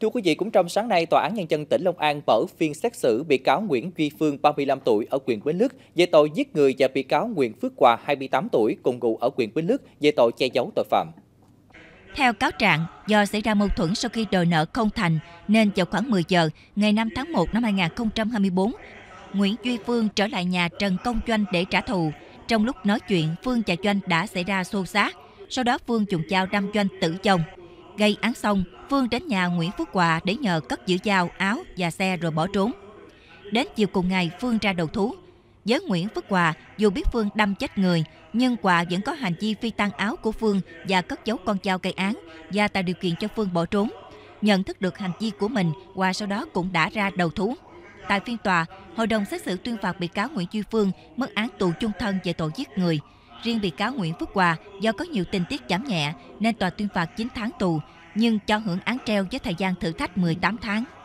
Thưa quý vị, cũng trong sáng nay, Tòa án Nhân dân tỉnh Long An mở phiên xét xử bị cáo Nguyễn Duy Phương, 35 tuổi, ở huyện Bến Lức về tội giết người và bị cáo Nguyễn Phước Hòa, 28 tuổi, cùng ngụ ở huyện Bến Lức về tội che giấu tội phạm. Theo cáo trạng, do xảy ra mâu thuẫn sau khi đòi nợ không thành, nên vào khoảng 10 giờ ngày 5 tháng 1 năm 2024, Nguyễn Duy Phương trở lại nhà Trần Công Doanh để trả thù. Trong lúc nói chuyện, Phương và Doanh đã xảy ra xô xát. Sau đó Phương dùng dao đâm Doanh tử vong. Gây án xong, Phương đến nhà Nguyễn Phước Hòa để nhờ cất giữ dao, áo và xe rồi bỏ trốn. Đến chiều cùng ngày, Phương ra đầu thú. Với Nguyễn Phước Hòa, dù biết Phương đâm chết người, nhưng Hòa vẫn có hành vi phi tang áo của Phương và cất giấu con dao gây án và tạo điều kiện cho Phương bỏ trốn. Nhận thức được hành vi của mình, Hòa sau đó cũng đã ra đầu thú. Tại phiên tòa, hội đồng xét xử tuyên phạt bị cáo Nguyễn Duy Phương mức án tù chung thân về tội giết người. Riêng bị cáo Nguyễn Phước Hòa do có nhiều tình tiết giảm nhẹ nên tòa tuyên phạt 9 tháng tù, nhưng cho hưởng án treo với thời gian thử thách 18 tháng.